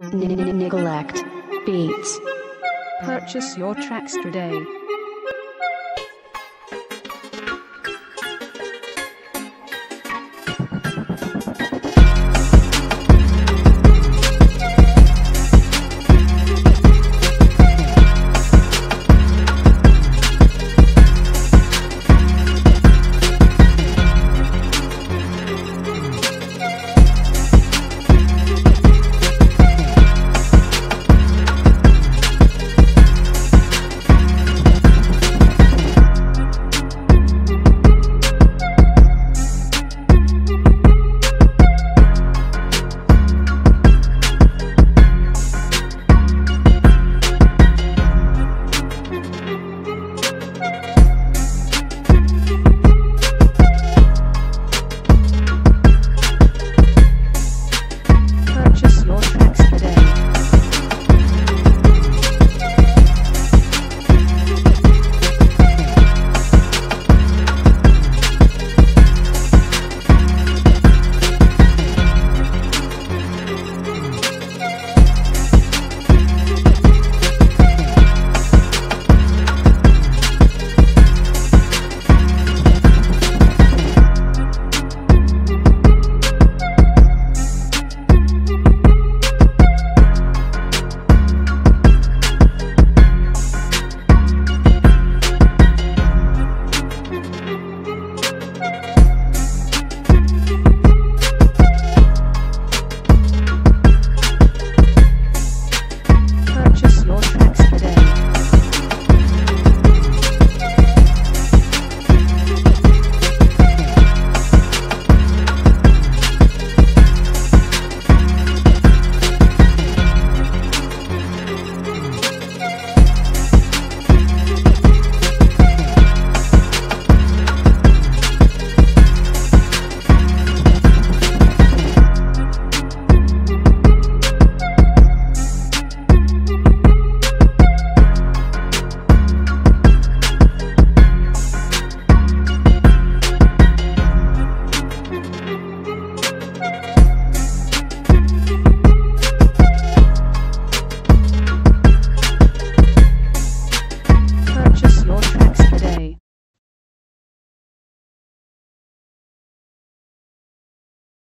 Nyglekt Beatz. Purchase your tracks today.